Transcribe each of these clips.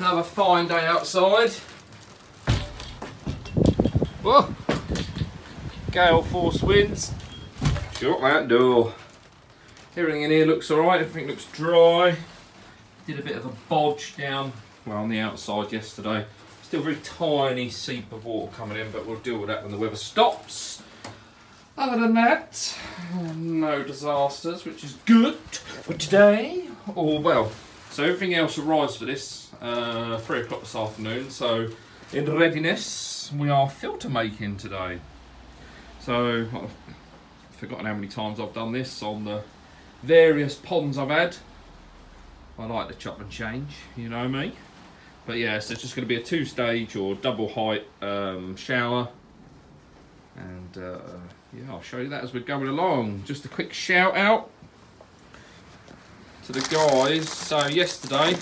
Another fine day outside. Whoa! Gale force winds. Shut that door. Everything in here looks alright, everything looks dry. Did a bit of a bodge down, well, on the outside yesterday. Still very tiny seep of water coming in, but we'll deal with that when the weather stops. Other than that, no disasters, which is good for today. All well. So everything else arrives for this 3 o'clock this afternoon. So in readiness, we are filter making today. So I've forgotten how many times I've done this on the various ponds I've had. I like the chop and change, you know me. But yeah, so it's just going to be a two-stage or double height shower. And yeah, I'll show you that as we're going along. Just a quick shout out to the guys. So yesterday,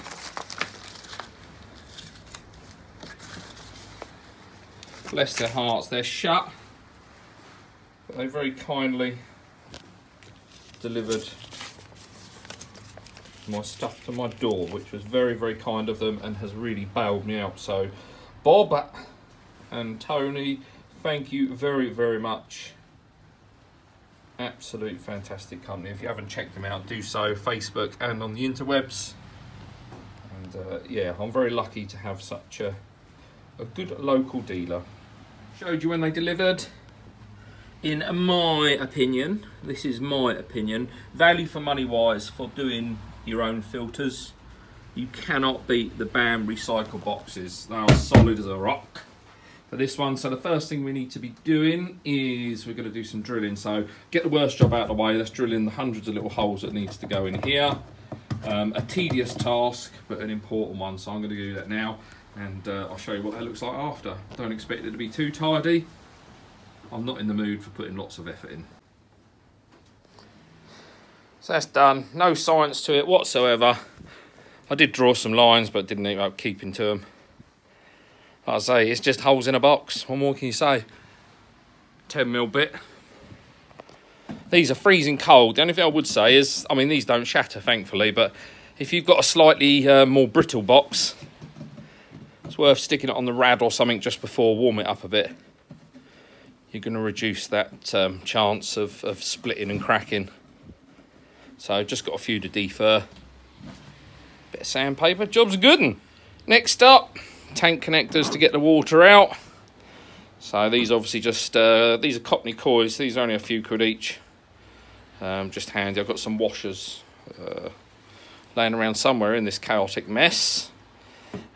bless their hearts, they're shut, but they very kindly delivered my stuff to my door, which was very, very kind of them and has really bailed me out. So Bob and Tony, thank you very, very much. Absolute fantastic company. If you haven't checked them out, do so. Facebook and on the interwebs. And yeah, I'm very lucky to have such a good local dealer. Showed you when they delivered. In my opinion, this is my opinion, value for money wise for doing your own filters, you cannot beat the BAM recycle boxes. They are solid as a rock. For this one, so the first thing we need to be doing is we're going to do some drilling. So get the worst job out of the way. Let's drill in the hundreds of little holes that needs to go in here. A tedious task, but an important one. So I'm going to do that now, and I'll show you what that looks like after. Don't expect it to be too tidy. I'm not in the mood for putting lots of effort in. So that's done. No science to it whatsoever. I did draw some lines, but didn't end up keeping to them. Like I say, it's just holes in a box. What more can you say? 10mm bit. These are freezing cold. The only thing I would say is, I mean, these don't shatter, thankfully, but if you've got a slightly more brittle box, it's worth sticking it on the rad or something just before, warm it up a bit. You're going to reduce that chance of splitting and cracking. So just got a few to defer. Bit of sandpaper, job's good un. Next up, tank connectors to get the water out. So these obviously just, these are Cockney coils. These are only a few quid each. Just handy. I've got some washers laying around somewhere in this chaotic mess.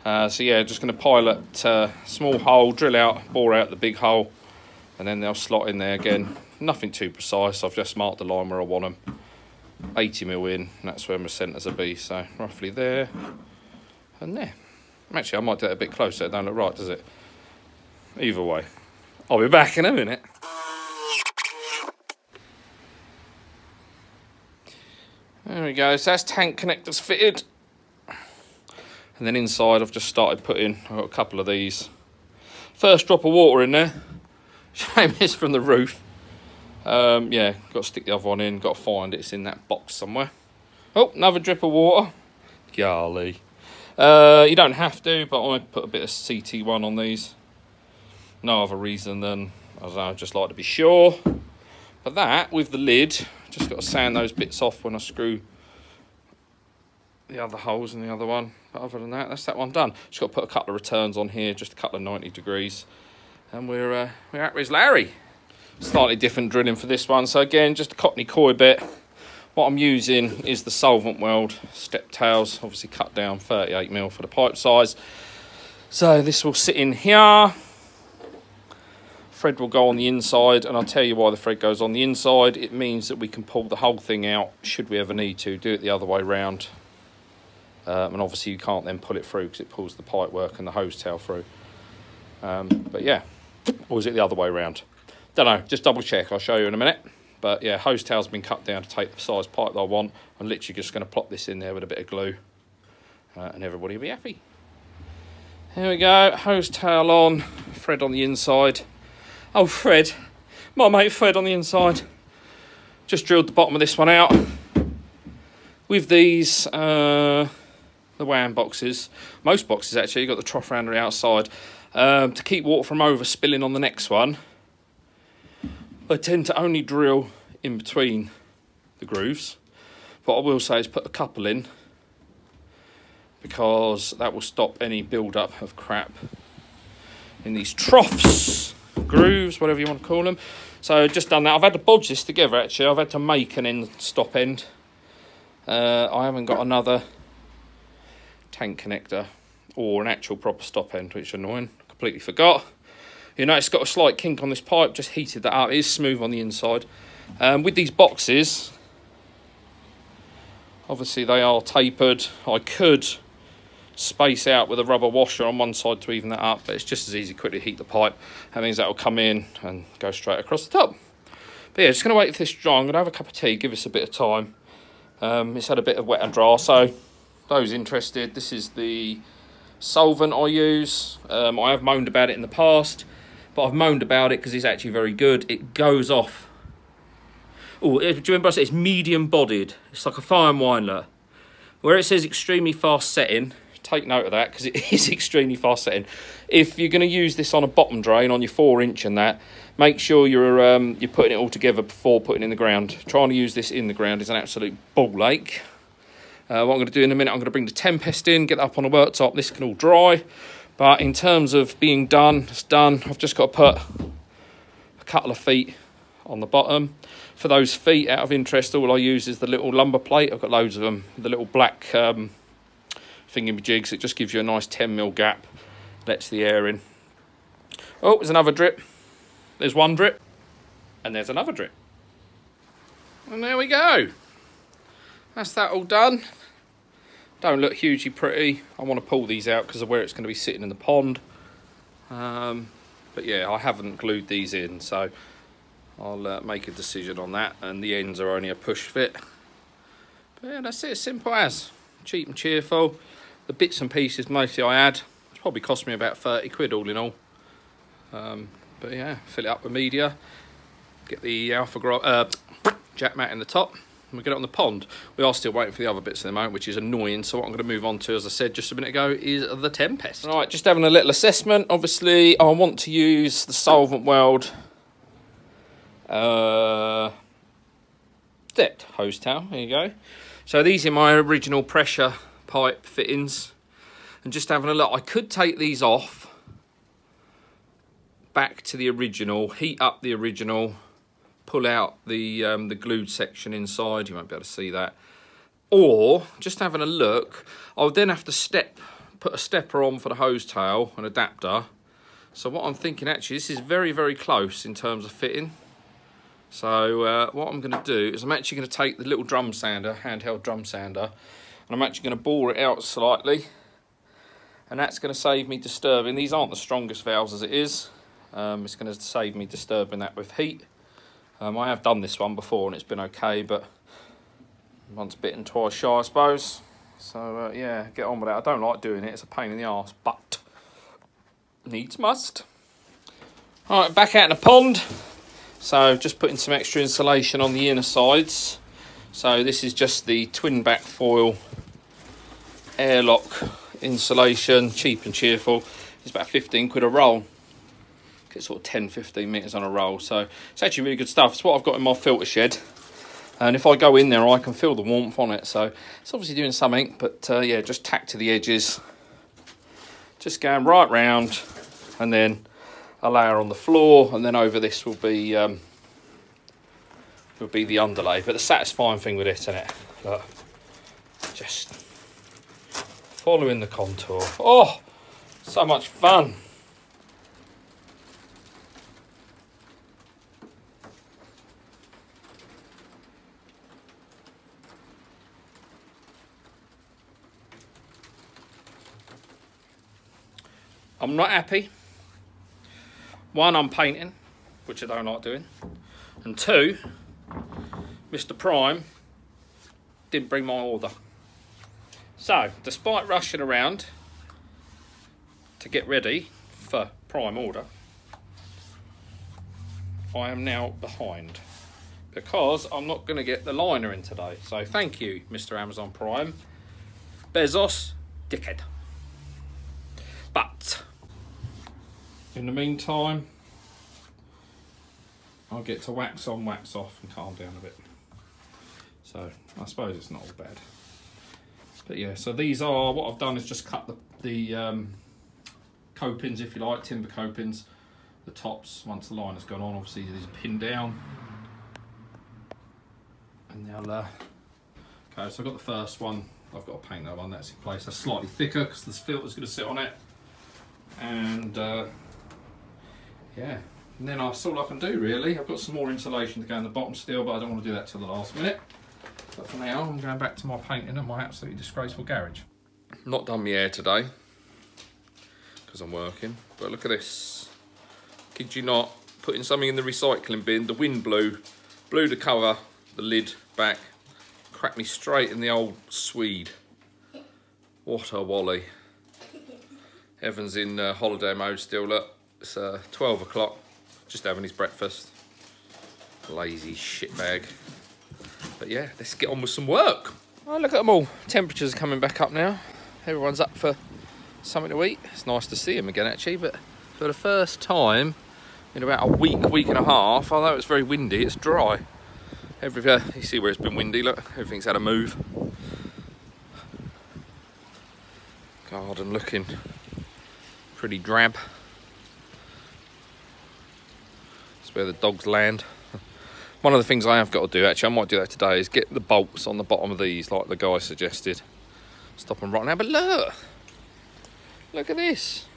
So yeah, just going to pilot small hole, drill out, bore out the big hole, and then they'll slot in there again. Nothing too precise. I've just marked the line where I want them. 80mm in, and that's where my centres will be, so roughly there and there. Actually, I might do that a bit closer, it don't look right, does it? Either way, I'll be back in a minute. There we go, so that's tank connectors fitted. And then inside I've just started putting, I've got a couple of these. First drop of water in there, shame it's from the roof. Yeah, got to stick the other one in, got to find it, it's in that box somewhere. Oh, another drip of water. Golly. You don't have to, but I put a bit of CT1 on these. No other reason than, I don't know, I just like to be sure. But that, with the lid, just got to sand those bits off when I screw the other holes in the other one. But other than that, that's that one done. Just got to put a couple of returns on here, just a couple of 90 degrees. And we're at Riz Larry. Slightly different drilling for this one. So again, just a Cockney coil bit. What I'm using is the Solvent Weld step tails, obviously cut down 38mm for the pipe size. So this will sit in here. Thread will go on the inside, and I'll tell you why the thread goes on the inside. It means that we can pull the whole thing out should we ever need to. Do it the other way round. And obviously you can't then pull it through because it pulls the pipe work and the hose tail through. But yeah, or is it the other way round? Don't know, just double check, I'll show you in a minute. But yeah, hose tail's been cut down to take the size pipe that I want. I'm literally just going to plop this in there with a bit of glue, and everybody will be happy. Here we go, hose tail on, thread on the inside. Oh, Fred, my mate Fred on the inside. Just drilled the bottom of this one out. With these, the WAM boxes, most boxes actually, you've got the trough around the outside, to keep water from overspilling on the next one. I tend to only drill in between the grooves, but I will say is put a couple in, because that will stop any build-up of crap in these troughs, grooves, whatever you want to call them. So just done that. I've had to bodge this together actually. I've had to make an end stop end. I haven't got another tank connector or an actual proper stop end, which is annoying. Completely forgot. You know, it's got a slight kink on this pipe. Just heated that up. It is smooth on the inside. With these boxes, obviously they are tapered. I could space out with a rubber washer on one side to even that up, but it's just as easy quickly heat the pipe. That means that'll come in and go straight across the top. But yeah, just gonna wait for this to dry. I'm gonna have a cup of tea, give us a bit of time. It's had a bit of wet and dry, so those interested, this is the solvent I use. I have moaned about it in the past, but I've moaned about it because it's actually very good. It goes off. Oh, do you remember I said it's medium bodied? It's like a fine winder. Where it says extremely fast setting, take note of that, because it is extremely fast setting. If you're going to use this on a bottom drain, on your 4-inch and that, make sure you're putting it all together before putting it in the ground. Trying to use this in the ground is an absolute ball ache. What I'm going to do in a minute, I'm going to bring the Tempest in, get that up on the worktop. This can all dry. But in terms of being done, it's done. I've just got to put a couple of feet on the bottom. For those feet, out of interest, all I use is the little lumber plate. I've got loads of them. The little black... thingy-majigs, it just gives you a nice 10mm gap, lets the air in. Oh, there's another drip. There's one drip, and there's another drip. And there we go. That's that all done. Don't look hugely pretty. I want to pull these out because of where it's going to be sitting in the pond. But yeah, I haven't glued these in, so I'll make a decision on that. And the ends are only a push fit. But yeah, that's it, simple as. Cheap and cheerful. The bits and pieces mostly I had. It's probably cost me about 30 quid all in all. But yeah, fill it up with media, get the alpha jack mat in the top, and we get it on the pond. We are still waiting for the other bits at the moment, which is annoying. So what I'm going to move on to, as I said just a minute ago, is the Tempest. All right, just having a little assessment. Obviously, I want to use the Solvent Weld depth hose towel. There you go. So these are my original pressure pipe fittings, and just having a look, I could take these off, back to the original, heat up the original, pull out the glued section inside, you won't be able to see that, or just having a look, I would then have to put a stepper on for the hose tail, an adapter. So what I'm thinking actually, this is very, very close in terms of fitting. So what I'm going to do is I'm actually going to take the little drum sander, handheld drum sander, and I'm actually going to bore it out slightly, and that's going to save me disturbing. These aren't the strongest valves as it is. It's going to save me disturbing that with heat. I have done this one before and it's been okay, but once bitten, twice shy, I suppose. So yeah, get on with it. I don't like doing it. It's a pain in the arse, but needs must. All right, back out in the pond. So just putting some extra insulation on the inner sides. So this is just the twin back foil airlock insulation, cheap and cheerful. It's about 15 quid a roll. It's sort of 10, 15 metres on a roll. So it's actually really good stuff. It's what I've got in my filter shed. And if I go in there, I can feel the warmth on it. So it's obviously doing something, but yeah, just tack to the edges. Just going right round, and then a layer on the floor, and then over this will be the underlay. But the satisfying thing with it, isn't it? Look, just following the contour. Oh, so much fun. I'm not happy. One, I'm painting, which I don't like doing. And two, Mr. Prime didn't bring my order. So, despite rushing around to get ready for Prime order, I am now behind because I'm not going to get the liner in today. So, thank you, Mr. Amazon Prime. Bezos, dickhead. But in the meantime, I'll get to wax on, wax off and calm down a bit. So I suppose it's not all bad. But yeah, so these are, what I've done is just cut the copings, if you like, timber copings, the tops, once the line has gone on, obviously these are pinned down. And they'll, okay, so I've got the first one, I've got to paint that one, that's in place. That's slightly thicker because this filter's going to sit on it. And yeah, and then that's all I can do really. I've got some more insulation to go in the bottom still, but I don't want to do that till the last minute. But for now, I'm going back to my painting and my absolutely disgraceful garage. Not done my hair today, because I'm working, but look at this. Kid you not, putting something in the recycling bin, the wind blew the cover, the lid back, cracked me straight in the old Swede. What a wally. Evan's in holiday mode still, look. It's 12 o'clock, just having his breakfast. Lazy shitbag. But yeah, let's get on with some work. Oh, look at them all. Temperatures are coming back up now. Everyone's up for something to eat. It's nice to see them again, actually, but for the first time in about a week, week and a half, although it's very windy, it's dry. You see where it's been windy, look, everything's had a move. Garden looking pretty drab. That's where the dogs land. One of the things I have got to do, actually, I might do that today, is get the bolts on the bottom of these, like the guy suggested. Stop them rotting out, but look! Look at this!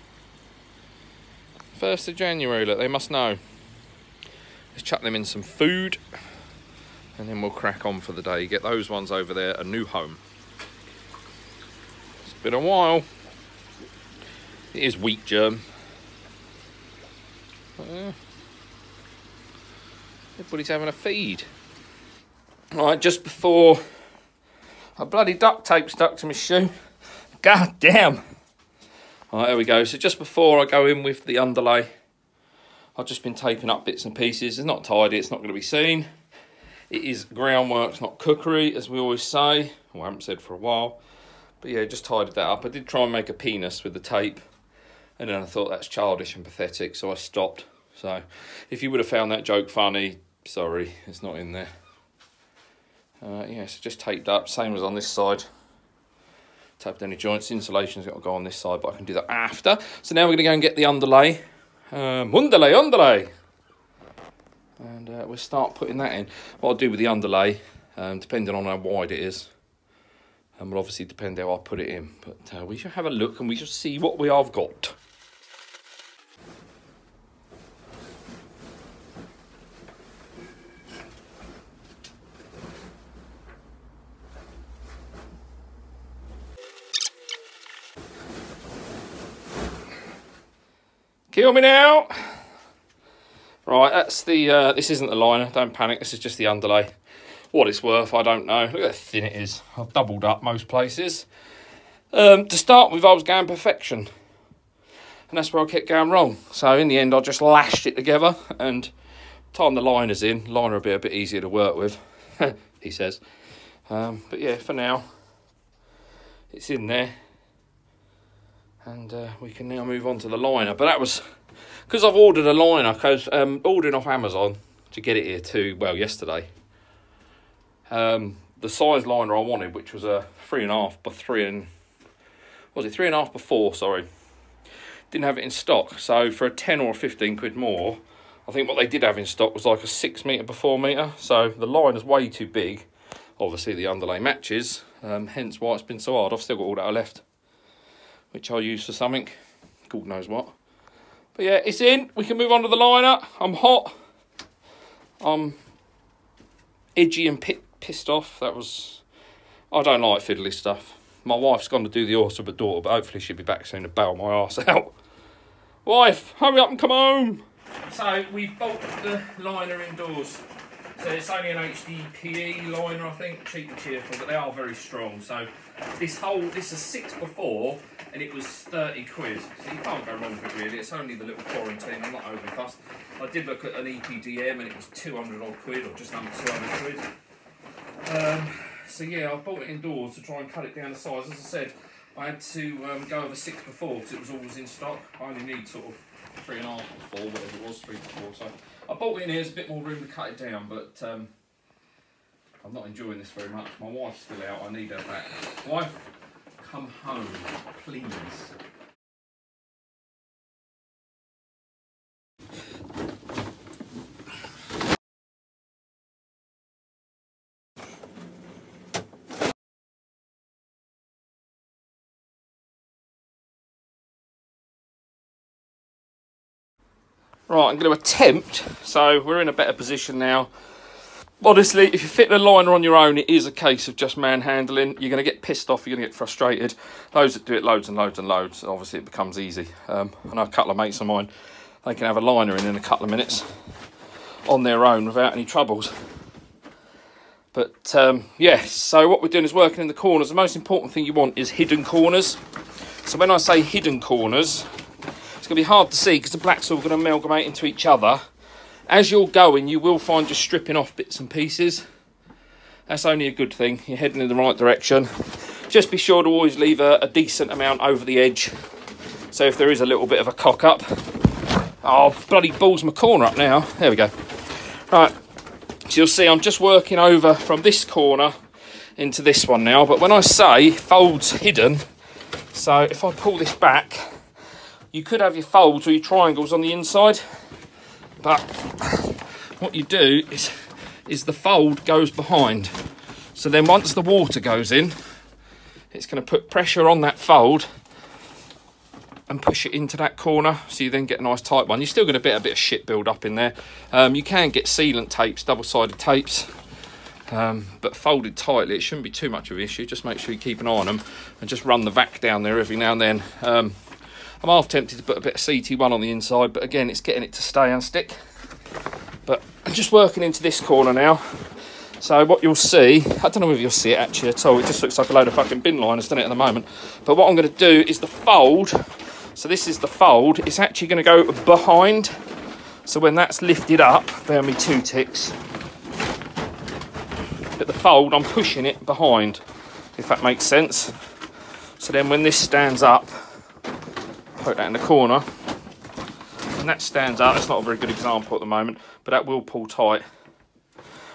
1st of January, look, they must know. Let's chuck them in some food, and then we'll crack on for the day. Get those ones over there a new home. It's been a while. It is wheat germ. But, yeah. Everybody's having a feed. Right, just before a bloody duct tape stuck to my shoe. God damn. Alright, there we go. So just before I go in with the underlay, I've just been taping up bits and pieces. It's not tidy, it's not going to be seen. It is groundwork, not cookery, as we always say. Well, I haven't said for a while. But yeah, just tidied that up. I did try and make a penis with the tape. And then I thought that's childish and pathetic, so I stopped. So, if you would have found that joke funny, sorry, it's not in there. Yeah, so just taped up, same as on this side. Taped any joints, insulation's got to go on this side, but I can do that after. So now we're going to go and get the underlay. Underlay! And we'll start putting that in. What I'll do with the underlay, depending on how wide it is, will obviously depend how I put it in. But we shall have a look and we shall see what we have got. Kill me now. Right, that's the, this isn't the liner, don't panic, this is just the underlay. What it's worth, I don't know. Look at how thin it is. I've doubled up most places. To start with, I was going perfection. And that's where I kept going wrong. So in the end, I just lashed it together and time the liners in. Liner will be a bit easier to work with, he says. But yeah, for now, it's in there. And we can now move on to the liner. But that was because I've ordered a liner, because ordering off Amazon to get it here too, well, yesterday. The size liner I wanted, which was a 3.5 by 3 and, what was it, 3.5 by 4, sorry. Didn't have it in stock. So for a 10 or a 15 quid more, I think what they did have in stock was like a 6 metre by 4 metre. So the liner's way too big. Obviously the underlay matches, hence why it's been so hard. I've still got all that I left, which I'll use for something, God knows what. But yeah, it's in, we can move on to the liner. I'm hot, I'm edgy and pissed off. That was, I don't like fiddly stuff. My wife's gone to do the horse of a daughter, but hopefully she'll be back soon to bail my arse out. Wife, hurry up and come home. So we've bolted the liner indoors. So it's only an HDPE liner, I think, cheap and cheerful, but they are very strong. So this is 6 by 4, and it was 30 quid. So you can't go wrong with it really. It's only the little quarantine. I'm not over fussed. I did look at an EPDM, and it was 200 odd quid, or just under 200 quid. So yeah, I bought it indoors to try and cut it down the size. As I said, I had to go over 6 before because it was always in stock. I only need sort of 3.5 or 4, whatever it was, 3 to 4. So I bought it in here, there's a bit more room to cut it down, but I'm not enjoying this very much. My wife's still out, I need her back. Wife, come home, please. Right, I'm going to attempt, so we're in a better position now. Honestly, if you fit the liner on your own, it is a case of just manhandling. You're going to get pissed off, you're going to get frustrated. Those that do it loads and loads and loads, obviously it becomes easy. I know a couple of mates of mine, they can have a liner in a couple of minutes on their own without any troubles. But yeah, so what we're doing is working in the corners. The most important thing you want is hidden corners. So when I say hidden corners, it's going to be hard to see because the blacks are all going to amalgamate into each other. As you're going, you will find you're stripping off bits and pieces. That's only a good thing. You're heading in the right direction. Just be sure to always leave a decent amount over the edge. So if there is a little bit of a cock up. Oh, bloody balls my corner up now. There we go. Right. So you'll see I'm just working over from this corner into this one now. But when I say folds hidden, so if I pull this back, you could have your folds or your triangles on the inside, but what you do is the fold goes behind. So then once the water goes in, it's going to put pressure on that fold and push it into that corner. So you then get a nice tight one. You're still going to get a bit of shit build up in there. You can get sealant tapes, double-sided tapes, but folded tightly. It shouldn't be too much of an issue. Just make sure you keep an eye on them and just run the vac down there every now and then. I'm half tempted to put a bit of CT1 on the inside, but again, it's getting it to stay and stick. But I'm just working into this corner now. So what you'll see, I don't know if you'll see it actually at all. It just looks like a load of fucking bin liners, doesn't it, at the moment? But what I'm going to do is the fold. So this is the fold. It's actually going to go behind. So when that's lifted up, bear me 2 ticks. But the fold, I'm pushing it behind, if that makes sense. So then when this stands up, poke that in the corner and that stands out. It's not a very good example at the moment, but that will pull tight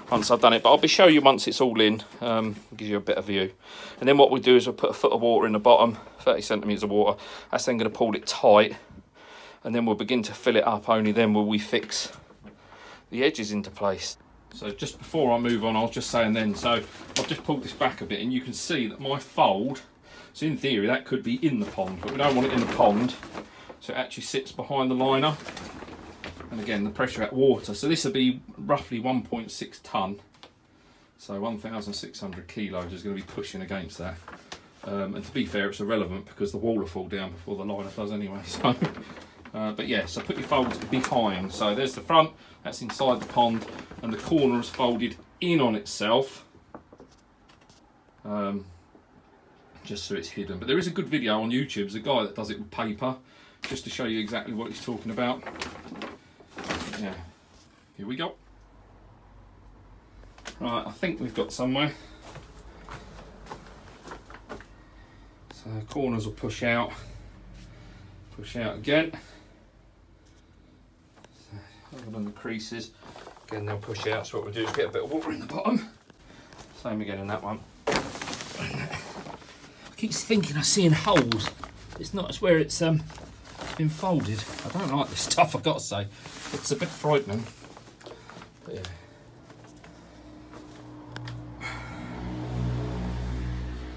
once I've done it. But I'll be showing you once it's all in, gives you a better view. And then what we'll do is we'll put a foot of water in the bottom, 30 centimeters of water. That's then going to pull it tight, and then we'll begin to fill it up. Only then will we fix the edges into place. So just before I move on, I was just saying then, so I've just pulled this back a bit and you can see that my fold, so in theory that could be in the pond, but we don't want it in the pond, so it actually sits behind the liner. And again, the pressure at water, so this will be roughly 1.6 ton, so 1,600 kilos is going to be pushing against that. And to be fair, it's irrelevant because the wall will fall down before the liner does anyway. So but yeah, so put your folds behind. So there's the front, that's inside the pond, and the corner is folded in on itself, just so it's hidden. But there is a good video on YouTube. There's a guy that does it with paper, just to show you exactly what he's talking about. Yeah, here we go. Right, I think we've got somewhere. So corners will push out again. So other than the creases, again they'll push out. So what we do is get a bit of water in the bottom. Same again in that one. Keeps thinking I'm seeing holes. It's not, it's where it's been folded. I don't like this stuff, I've got to say. It's a bit frightening. But yeah.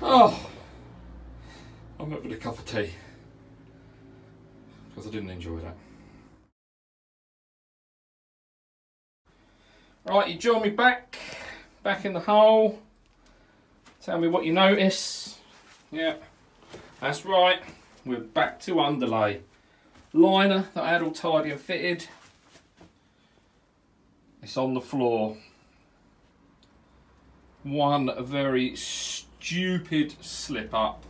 Oh, I'm having a cup of tea because I didn't enjoy that. Right, you join me back in the hole. Tell me what you notice. Yeah, that's right, we're back to underlay. Liner that I had all tidy and fitted, it's on the floor. One very stupid slip up,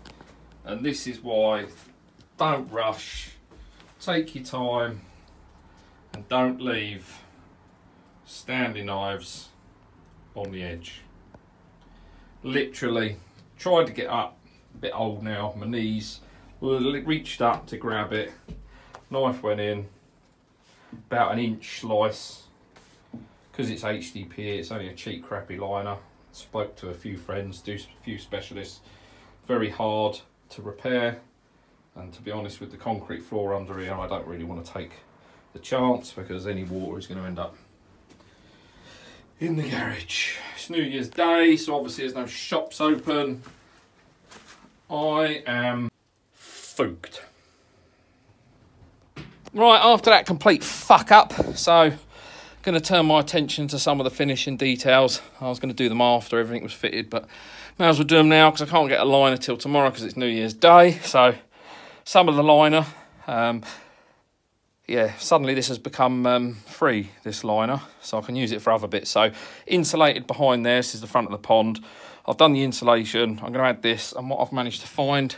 and this is why. Don't rush, take your time, and don't leave Stanley knives on the edge. Literally, tried to get up, a bit old now, my knees, reached up to grab it, knife went in, about an inch slice, because it's HDPE, it's only a cheap crappy liner. Spoke to a few friends, do a few specialists, very hard to repair, and to be honest, with the concrete floor under here, I don't really want to take the chance, because any water is going to end up in the garage. It's New Year's Day, so obviously there's no shops open. I am fucked. Right, after that complete fuck up, so I'm going to turn my attention to some of the finishing details. I was going to do them after everything was fitted, but may as well do them now, because I can't get a liner till tomorrow, because it's New Year's Day. So some of the liner, yeah, suddenly this has become free, this liner, so I can use it for other bits. So insulated behind there, this is the front of the pond. I've done the insulation, I'm going to add this, and what I've managed to find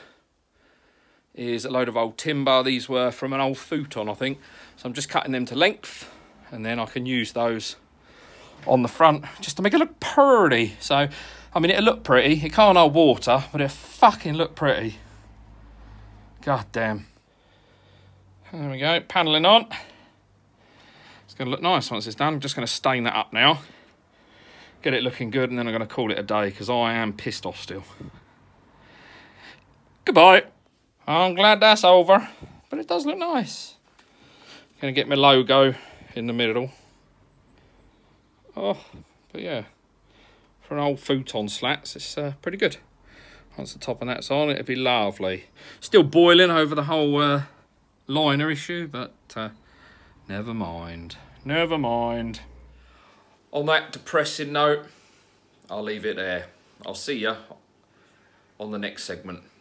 is a load of old timber. These were from an old futon, I think, so I'm just cutting them to length, and then I can use those on the front just to make it look pretty. So, I mean, it'll look pretty, it can't hold water, but it'll fucking look pretty. God damn. There we go, panelling on. It's going to look nice once it's done. I'm just going to stain that up now, get it looking good, and then I'm going to call it a day, because I am pissed off still. Goodbye. I'm glad that's over, but it does look nice. Going to get my logo in the middle. Oh, but yeah, for an old futon slats, it's pretty good. Once the top of that's on, it'll be lovely. Still boiling over the whole liner issue, but never mind. Never mind. On that depressing note, I'll leave it there. I'll see you on the next segment.